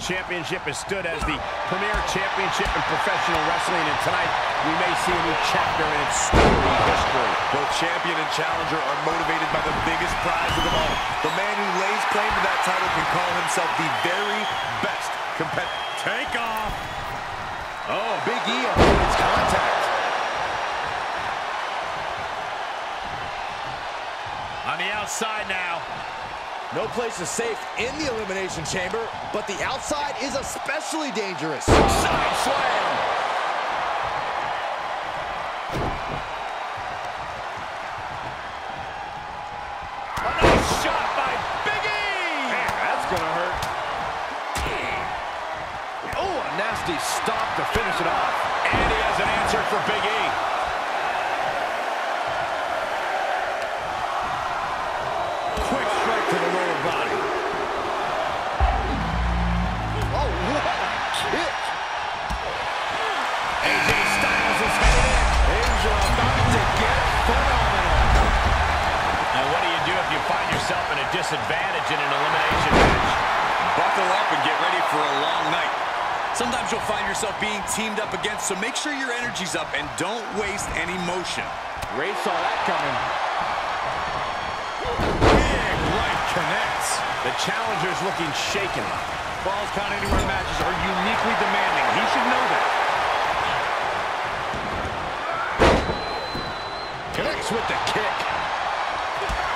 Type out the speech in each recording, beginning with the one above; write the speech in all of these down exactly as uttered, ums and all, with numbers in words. Championship has stood as the premier championship in professional wrestling, and tonight we may see a new chapter in its storied history. Both champion and challenger are motivated by the biggest prize of them all. The man who lays claim to that title can call himself the very best competitor. Take off! Oh, Big E avoids contact. On the outside now. No place is safe in the Elimination Chamber, but the outside is especially dangerous. Side slam! A nice shot by Big E! Man, that's gonna hurt. Oh, a nasty stop to finish it off. And he has an answer for Big E. Disadvantage in an elimination match. Buckle up and get ready for a long night. Sometimes you'll find yourself being teamed up against, so make sure your energy's up and don't waste any motion. Ray saw that coming. Big right connects. The challenger's looking shaken. Falls count anywhere matches are uniquely demanding. He should know that. Connects with the kick.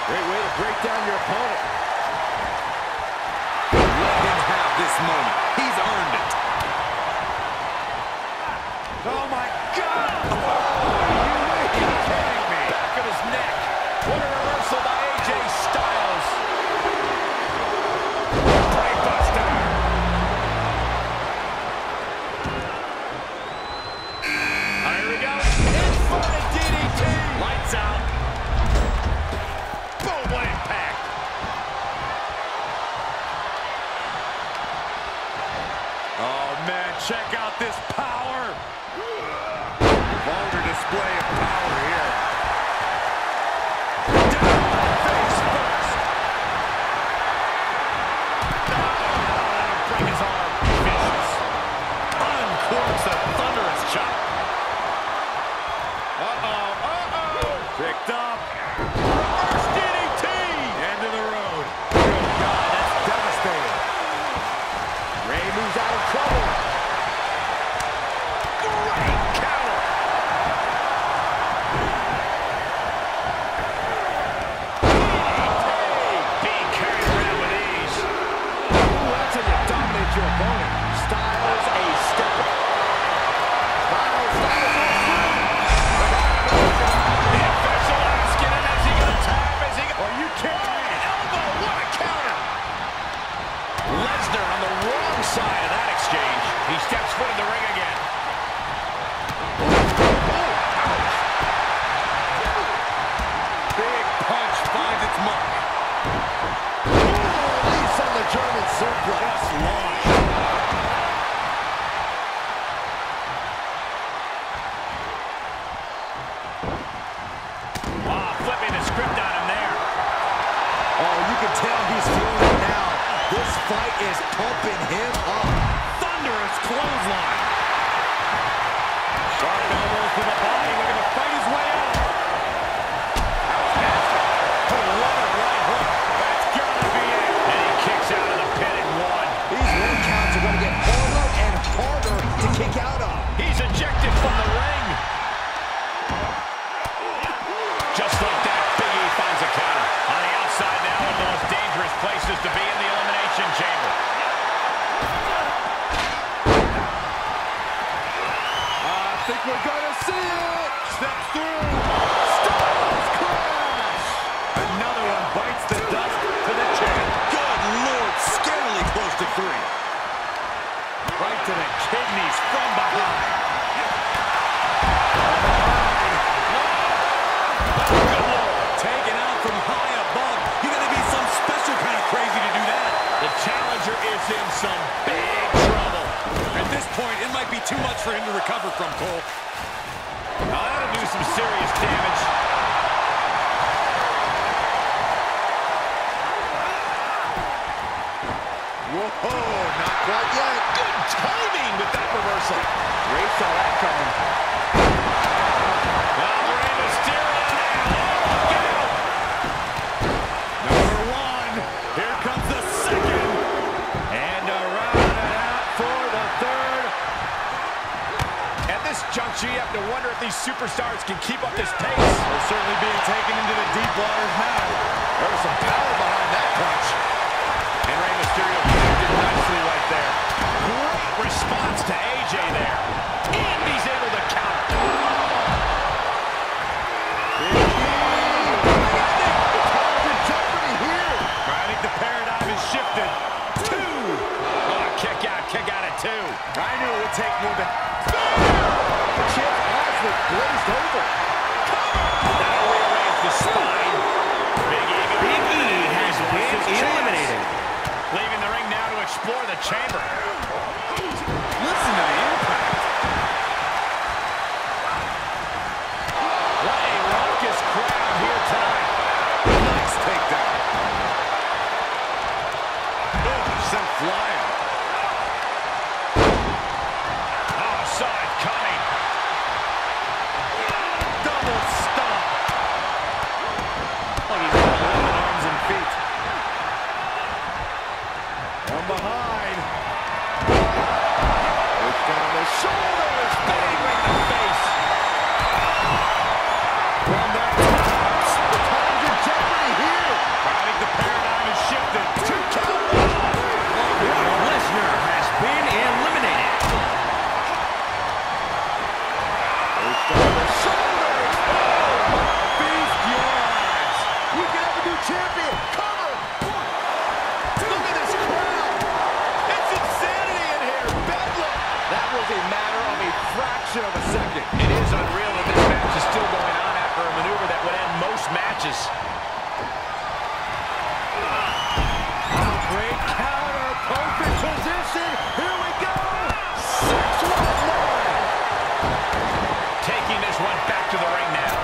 Great way to break down your opponent. Let him have this moment. He's earned it. Oh, my God! Oh, you may be kidding me. Back of his neck. What a reversal by A J Styles. Brainbuster. All right, here we go. In for the D D T. Lights out. Check out this power. Vulgar display of power here. Down face first. Oh, break his arm. Vicious. Uncorks a thunderous chop. Uh-oh, uh-oh. Picked up. Reverse D D T. End of the road. Good God, that's devastating. Rey moves out of trouble. Whoa, not quite yet. Good timing with that reversal. Ray saw that coming. Now Rey Mysterio now. Oh, look out. Number one. Here comes the second. And around and out for the third. At this juncture, you have to wonder if these superstars can keep up this pace. They're certainly being taken into the deep water now. There's some power behind that punch. And Rey Mysterio connected nicely right there. Great response to A J there. And he's able to count. Big E! It's hard to jeopardy here. I think the paradigm has shifted. Two! Oh, kick out, kick out at two. I knew it would take more than... The champ has it glazed over. Now rearrange the spine. Big E, Big E has been eliminated. Leaving the ring now to explore the chamber. Listen to the impact. What a raucous crowd here tonight. Nice takedown. Boom, sent flying. Oh, saw it coming. Double stomp. Oh, he's got little arms and feet. From behind. It's down the shoulders. Bang in the face. From the top. The time's in jeopardy here. I think the paradigm has shifted. Two count. Brock Lesnar has been eliminated. It's down the shoulders. Oh, beast yards. You can have a new champion. Cover. Look at this crowd. A matter of a fraction of a second. It is unreal that this match is still going on after a maneuver that would end most matches. A great counter, perfect position. Here we go. six one nine. Taking this one back to the ring now.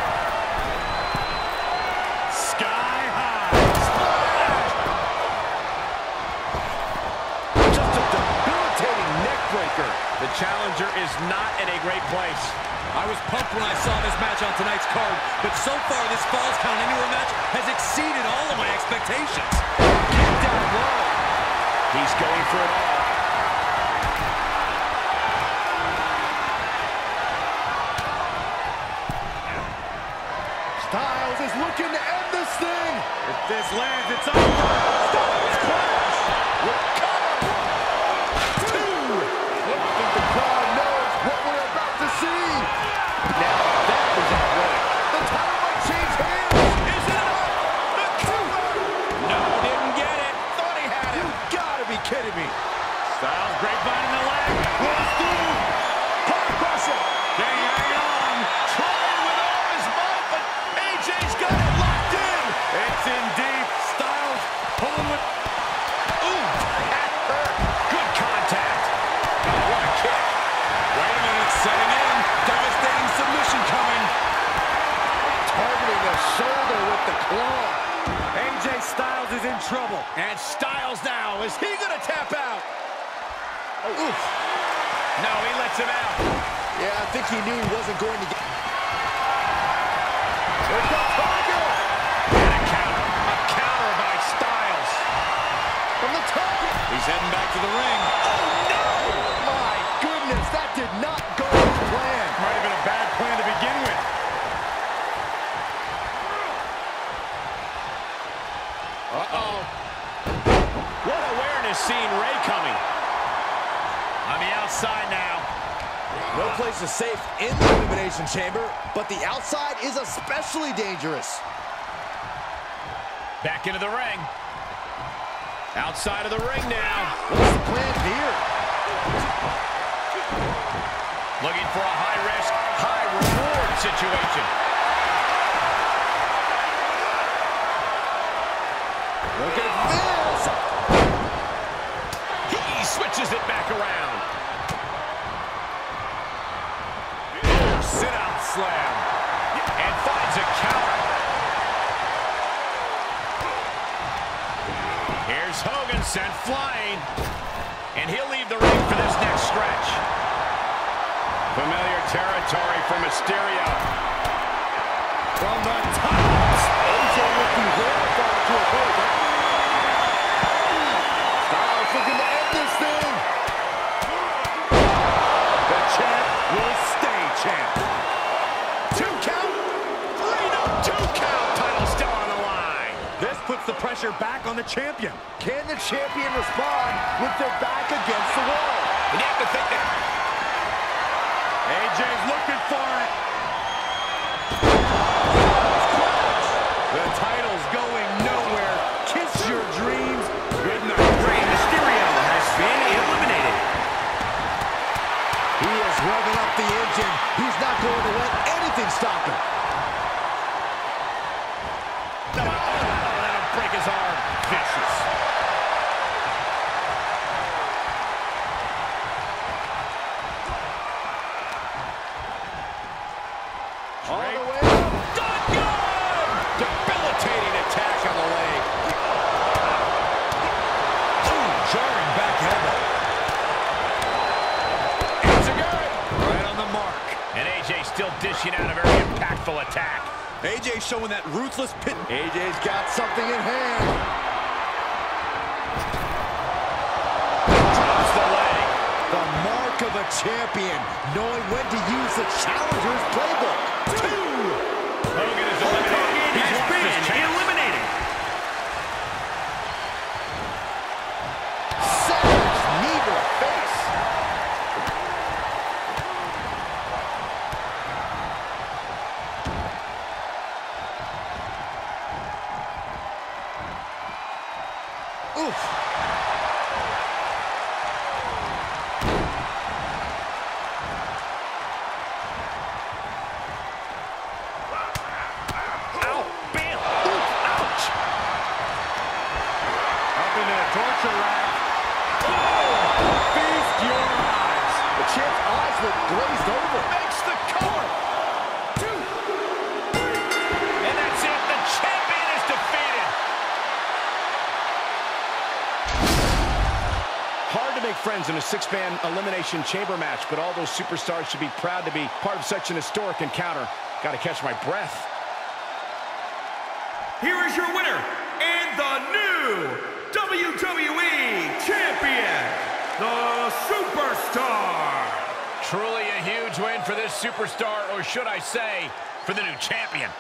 Sky high. Splash. Just a debilitating neck breaker. The challenger is not in a great place. I was pumped when I saw this match on tonight's card, but so far this Falls Count Anywhere match has exceeded all of my expectations. Get down low. He's going for it all. Styles is looking to end this thing. If this lands, it's over. Styles clash. Styles, grapevine in the leg. Rolls through. Hard pressure. They hang on. Trying with all his might, but A J's got it locked in. It's in deep. Styles pulling with... Ooh, that hurt. Good contact. Oh, what a kick. Wait a minute, setting in. Devastating submission coming. Targeting the shoulder with the claw. A J Styles is in trouble. And Styles now, is he gonna tap out? Oh, oof. No, he lets him out. Yeah, I think he knew he wasn't going to get... There's the tiger! And a counter. A counter by Styles. From the top. He's heading back to the ring. Oh, no! My goodness, that did not go as planned. Might have been a bad plan to begin with. Uh-oh. What awareness seeing Rey coming. On the outside now. No place is safe in the Elimination Chamber, but the outside is especially dangerous. Back into the ring. Outside of the ring now. What's the plan here? Looking for a high-risk, high-reward situation. Look at this. He switches it back around. Sit-out slam. And finds a counter. Here's Hogan's sent flying. And he'll leave the ring for this next stretch. Familiar territory for Mysterio. From the top. A J looking good to avoid that. Styles looking to end this thing. The champ will stay champ. Two count. Three, no, two count. Title still on the line. This puts the pressure back on the champion. Can the champion respond with their back against the wall? And you have to think that. A J's looking for it. The title's going nowhere. Kiss your dreams. Good night. Rey Mysterio has been eliminated. He is revving up the engine. He's not going to let anything stop him. Oh, let him break his arm. Vicious. All the way up. Done good! Debilitating attack on the leg. Ooh, jarring back elbow. It's a good. Right on the mark. And A J still dishing out a very impactful attack. A J showing that ruthless pit. A J's got something in hand. Drops the leg. The mark of a champion, knowing when to use the challenger's playbook. Hogan is eliminated. He's been eliminated. Savage knee to the face. Oof. Torture rack. Oh! Feast your eyes. The champ's eyes look glazed over. Makes the cover. Two. And that's it. The champion is defeated. Hard to make friends in a six-man elimination chamber match, but all those superstars should be proud to be part of such an historic encounter. Got to catch my breath. Here is your winner and the new W W E Champion, the Superstar. Truly a huge win for this superstar, or should I say, for the new champion.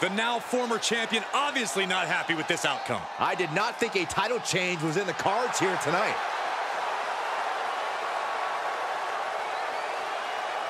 The now former champion obviously not happy with this outcome. I did not think a title change was in the cards here tonight.